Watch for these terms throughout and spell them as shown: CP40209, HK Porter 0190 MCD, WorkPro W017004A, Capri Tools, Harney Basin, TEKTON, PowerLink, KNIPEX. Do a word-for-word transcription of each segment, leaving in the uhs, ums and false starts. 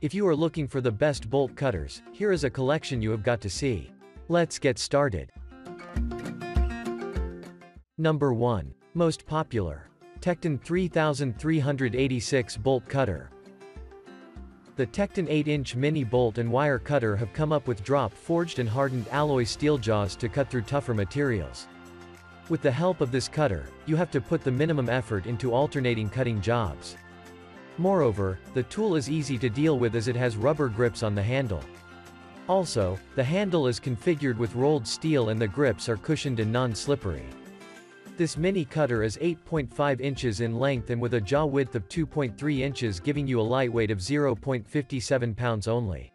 If you are looking for the best bolt cutters, here is a collection you have got to see. Let's get started. Number one. Most popular. TEKTON three thousand three hundred eighty-six Bolt Cutter. The TEKTON eight inch mini bolt and wire cutter have come up with drop forged and hardened alloy steel jaws to cut through tougher materials. With the help of this cutter, you have to put the minimum effort into alternating cutting jobs. Moreover, the tool is easy to deal with as it has rubber grips on the handle. Also, the handle is configured with rolled steel and the grips are cushioned and non-slippery. This mini cutter is eight point five inches in length and with a jaw width of two point three inches, giving you a light weight of zero point five seven pounds only.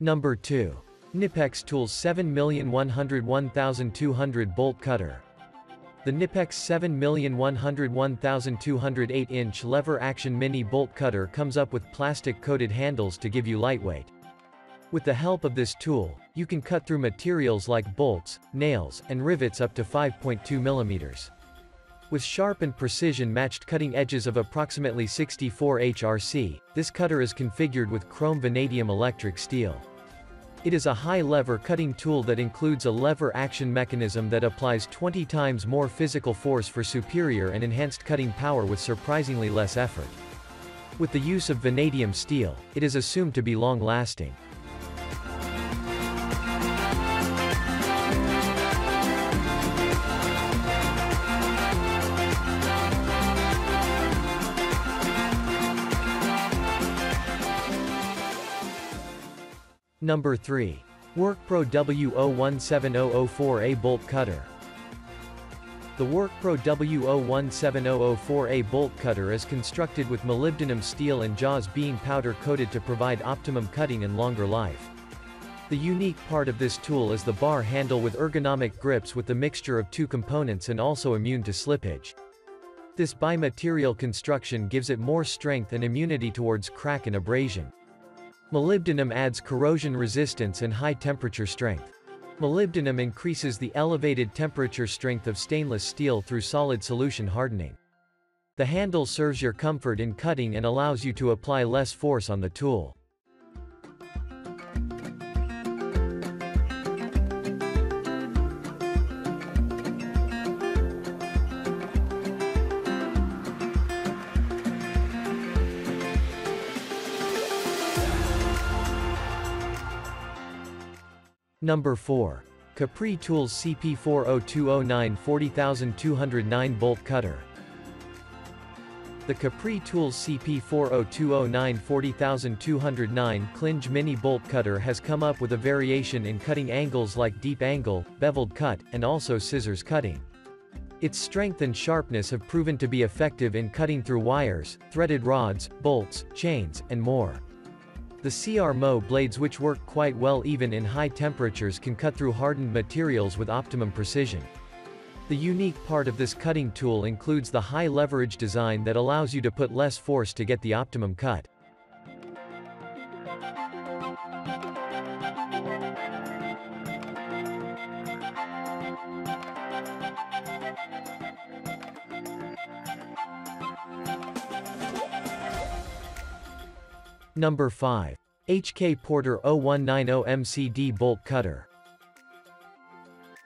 Number two. KNIPEX Tools seven one oh one oh two hundred Bolt Cutter. The KNIPEX seven one oh one oh two hundred eight inch lever-action mini bolt cutter comes up with plastic-coated handles to give you lightweight. With the help of this tool, you can cut through materials like bolts, nails, and rivets up to five point two millimeters. With sharp and precision-matched cutting edges of approximately sixty-four H R C, this cutter is configured with chrome vanadium electric steel. It is a high-lever cutting tool that includes a lever-action mechanism that applies twenty times more physical force for superior and enhanced cutting power with surprisingly less effort. With the use of vanadium steel, it is assumed to be long-lasting. Number three. WorkPro W zero one seven zero zero four A Bolt Cutter. The WorkPro W zero one seven zero zero four A Bolt Cutter is constructed with molybdenum steel and jaws being powder-coated to provide optimum cutting and longer life. The unique part of this tool is the bar handle with ergonomic grips with the mixture of two components and also immune to slippage. This bi-material construction gives it more strength and immunity towards crack and abrasion. Molybdenum adds corrosion resistance and high temperature strength. Molybdenum increases the elevated temperature strength of stainless steel through solid solution hardening. The handle serves your comfort in cutting and allows you to apply less force on the tool. Number four. Capri Tools C P four oh two oh nine dash four oh two oh nine Bolt Cutter. The Capri Tools C P four oh two oh nine dash four oh two oh nine Clinge Mini Bolt Cutter has come up with a variation in cutting angles like deep angle, beveled cut, and also scissors cutting. Its strength and sharpness have proven to be effective in cutting through wires, threaded rods, bolts, chains, and more. The C R M O blades, which work quite well even in high temperatures, can cut through hardened materials with optimum precision. The unique part of this cutting tool includes the high leverage design that allows you to put less force to get the optimum cut. Number five. H K Porter zero one nine zero M C D Bolt Cutter.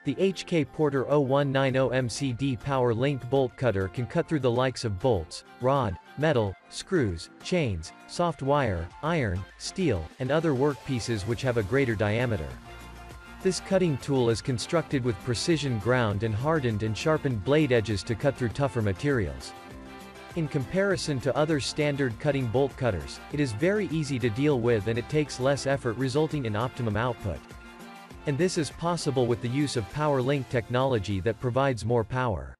The H K Porter zero one nine zero M C D PowerLink Bolt Cutter can cut through the likes of bolts, rod, metal, screws, chains, soft wire, iron, steel, and other workpieces which have a greater diameter. This cutting tool is constructed with precision ground and hardened and sharpened blade edges to cut through tougher materials. In comparison to other standard cutting bolt cutters, it is very easy to deal with and it takes less effort, resulting in optimum output. And this is possible with the use of PowerLink technology that provides more power.